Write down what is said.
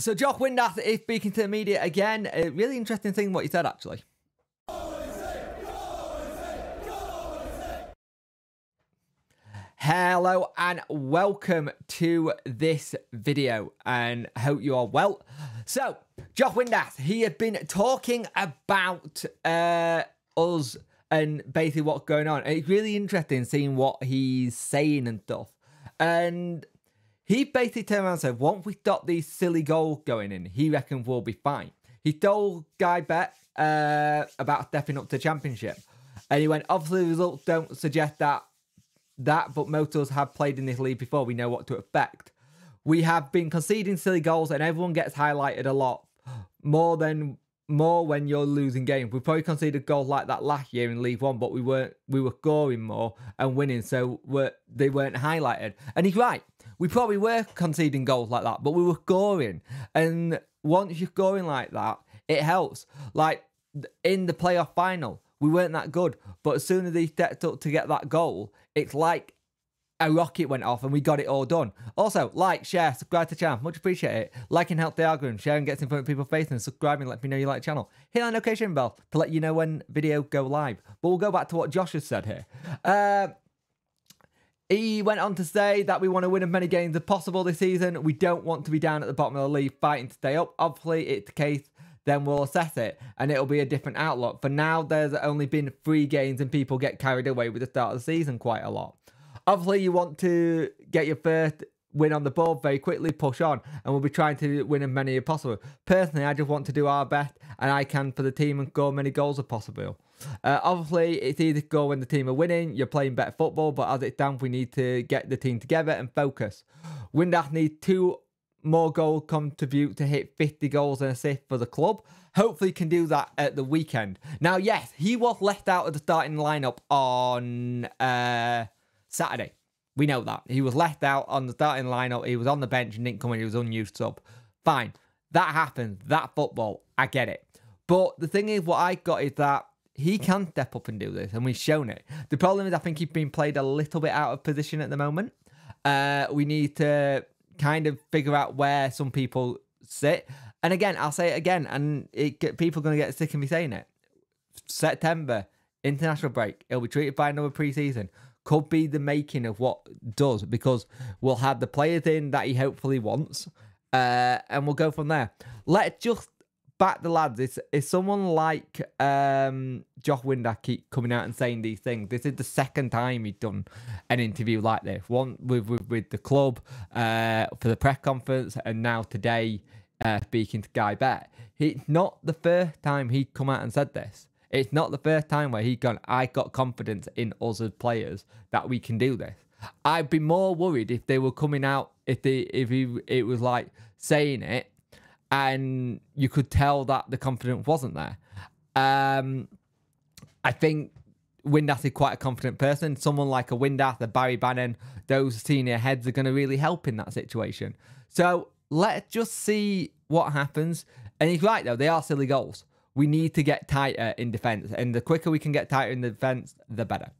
So Josh Windass is speaking to the media again. A really interesting thing what he said, actually. Hello and welcome to this video, and hope you are well. So Josh Windass, he had been talking about us and basically what's going on. It's really interesting seeing what he's saying and stuff. And he basically turned around and said, once we stop these silly goals going in, he reckons we'll be fine. He told Guy Bett about stepping up to Championship. And he went, obviously the results don't suggest that, but most of us have played in this league before. We know what to expect. We have been conceding silly goals, and everyone gets highlighted a lot more when you're losing games. We probably conceded goals like that last year in League One, but we were scoring more and winning, so they weren't highlighted. And he's right. We probably were conceding goals like that, but we were scoring. And once you're scoring like that, it helps. Like in the playoff final, we weren't that good, but as soon as they stepped up to get that goal, it's like a rocket went off and we got it all done. Also, like, share, subscribe to the channel. Much appreciate it. Liking helps the algorithm. Sharing gets in front of people's faces, and subscribing let me know you like the channel. Hit that notification bell to let you know when video go live. But we'll go back to what Josh has said here. He went on to say that we want to win as many games as possible this season. We don't want to be down at the bottom of the league fighting to stay up. Obviously, it's the case. Then we'll assess it, and it'll be a different outlook. For now, there's only been 3 games, and people get carried away with the start of the season quite a lot. Obviously, you want to get your first win on the board very quickly, push on, and we'll be trying to win as many as possible. Personally, I just want to do our best, and I can for the team and score as many goals as possible. Obviously, it's easy to go when the team are winning, you're playing better football, but as it stands, we need to get the team together and focus. Windass needs 2 more goals contribute to hit 50 goals and assists for the club. Hopefully can do that at the weekend. Now, yes, he was left out of the starting lineup on Saturday. We know that. He was left out on the starting lineup. He was on the bench and didn't come in. He was unused sub. Fine. That happened. That football. I get it. But the thing is, what I got is that he can step up and do this, and we've shown it. The problem is I think he's been played a little bit out of position at the moment. We need to kind of figure out where some people sit. And again, I'll say it again, and people are going to get sick of me saying it. September, international break, it'll be treated by another pre-season. Could be the making of what does, because we'll have the players in that he hopefully wants, and we'll go from there. Let's just back the lads. It's someone like Josh Windass keep coming out and saying these things. This is the second time he's done an interview like this. One with the club for the press conference, and now today speaking to Guy Bett. It's not the first time he'd come out and said this. It's not the first time where he'd gone, I got confidence in us as players that we can do this. I'd be more worried if they were coming out, if it was like saying it, and you could tell that the confidence wasn't there. I think Windass is quite a confident person. Someone like a Windass, a Barry Bannon, those senior heads are going to really help in that situation. So let's just see what happens. And he's right, though. They are silly goals. We need to get tighter in defence. And the quicker we can get tighter in the defence, the better.